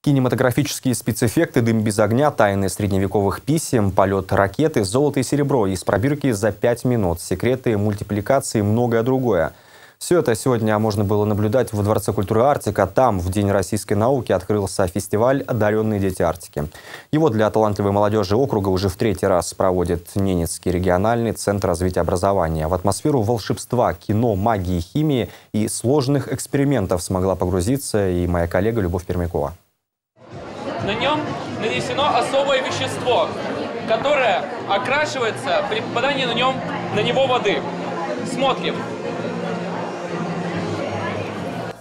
Кинематографические спецэффекты, дым без огня, тайны средневековых писем, полет ракеты, золото и серебро, из пробирки за 5 минут, секреты, мультипликации и многое другое. Все это сегодня можно было наблюдать во Дворце культуры Арктика. Там в День российской науки открылся фестиваль «Одарённые дети Арктики». Его для талантливой молодежи округа уже в 3-й раз проводит Ненецкий региональный центр развития образования. В атмосферу волшебства, кино, магии, химии и сложных экспериментов смогла погрузиться и моя коллега Любовь Пермякова. На нем нанесено особое вещество, которое окрашивается при попадании на него воды. Смотрим.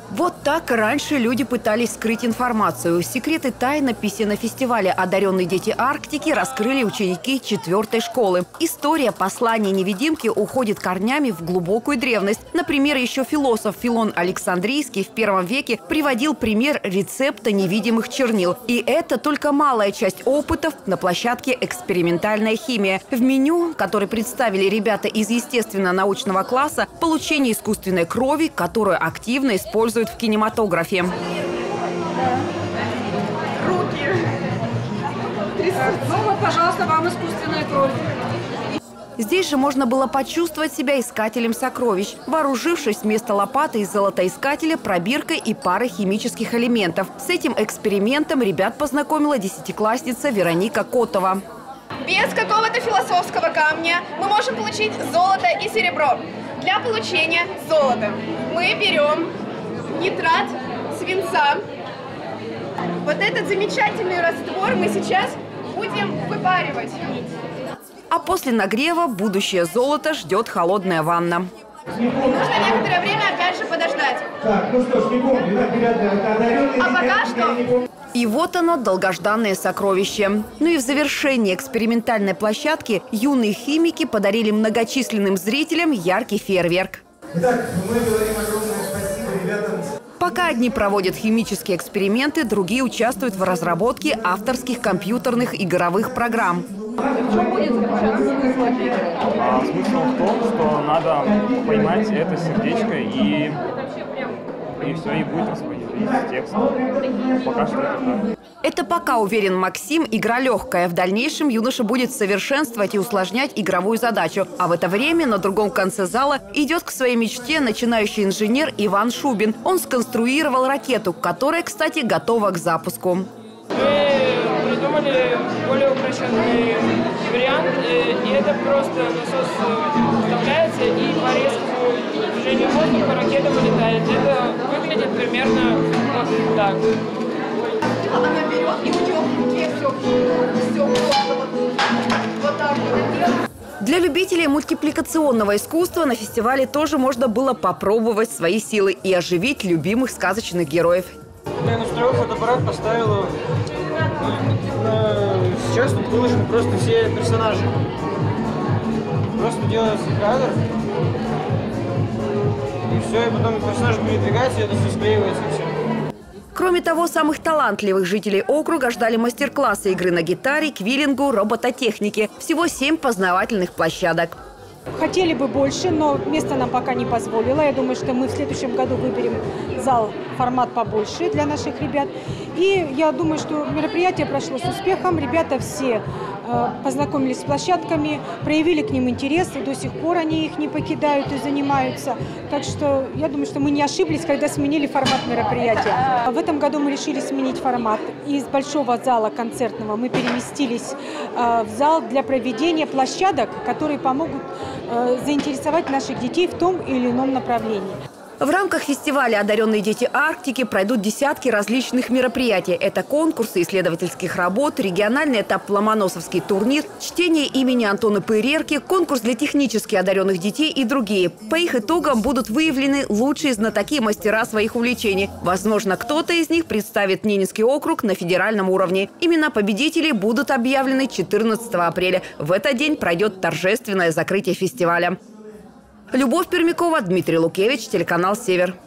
Вот так раньше люди пытались скрыть информацию. Секреты тайнописи на фестивале «Одаренные дети Арктики» раскрыли ученики 4-й школы. История послания невидимки уходит корнями в глубокую древность. Например, еще философ Филон Александрийский в 1 веке приводил пример рецепта невидимых чернил. И это только малая часть опытов на площадке «Экспериментальная химия». В меню, которое представили ребята из естественно-научного класса, получение искусственной крови, которую активно используют в кинематографе. Руки. Ну вот, пожалуйста, вам искусственная кровь. Здесь же можно было почувствовать себя искателем сокровищ, вооружившись вместо лопаты из золотоискателя пробиркой и парой химических элементов. С этим экспериментом ребят познакомила 10-классница Вероника Котова. Без какого-то философского камня мы можем получить золото и серебро. Для получения золота мы берем нитрат свинца. Вот этот замечательный раствор мы сейчас будем выпаривать. А после нагрева будущее золото ждет холодная ванна. Нужно некоторое время опять же подождать. Так, ну что ж, пока что... И вот оно, долгожданное сокровище. Ну и в завершении экспериментальной площадки юные химики подарили многочисленным зрителям яркий фейерверк. Итак, мы говорим огромное спасибо ребятам. Пока одни проводят химические эксперименты, другие участвуют в разработке авторских компьютерных игровых программ. В чем будет заключаться смысл? В том, что надо поймать это сердечко и все, и будет распределить текст. Пока что это так. Это пока, уверен Максим, игра легкая. В дальнейшем юноша будет совершенствовать и усложнять игровую задачу. А в это время на другом конце зала идет к своей мечте начинающий инженер Иван Шубин. Он сконструировал ракету, которая, кстати, готова к запуску. Мы придумали более упрощенный вариант. И это просто насос вставляется и по резкому движению воздуха ракета вылетает. Это выглядит примерно вот так. Она берет и у нее в руке все вот так вот. Для любителей мультипликационного искусства на фестивале тоже можно было попробовать свои силы и оживить любимых сказочных героев. Я настроил фотоаппарат, поставил. Сейчас тут выложены просто все персонажи. Просто делается кадр. И все, и потом персонаж передвигается, и это все склеивается и все. Кроме того, самых талантливых жителей округа ждали мастер-классы игры на гитаре, квиллингу, робототехнике. Всего 7 познавательных площадок. Хотели бы больше, но место нам пока не позволило. Я думаю, что мы в следующем году выберем зал, формат побольше для наших ребят. И я думаю, что мероприятие прошло с успехом. Ребята все познакомились с площадками, проявили к ним интерес. И до сих пор они их не покидают и занимаются. Так что я думаю, что мы не ошиблись, когда сменили формат мероприятия. В этом году мы решили сменить формат. Из большого зала концертного мы переместились в зал для проведения площадок, которые помогут заинтересовать наших детей в том или ином направлении. В рамках фестиваля «Одаренные дети Арктики» пройдут десятки различных мероприятий. Это конкурсы исследовательских работ, региональный этап «Ломоносовский турнир», чтение имени Антона Пырерки, конкурс для технически одаренных детей и другие. По их итогам будут выявлены лучшие знатоки и мастера своих увлечений. Возможно, кто-то из них представит Ненецкий округ на федеральном уровне. Имена победителей будут объявлены 14 апреля. В этот день пройдет торжественное закрытие фестиваля. Любовь Пермякова, Дмитрий Лукевич, телеканал «Север».